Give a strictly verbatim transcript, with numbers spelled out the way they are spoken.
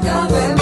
buscaba.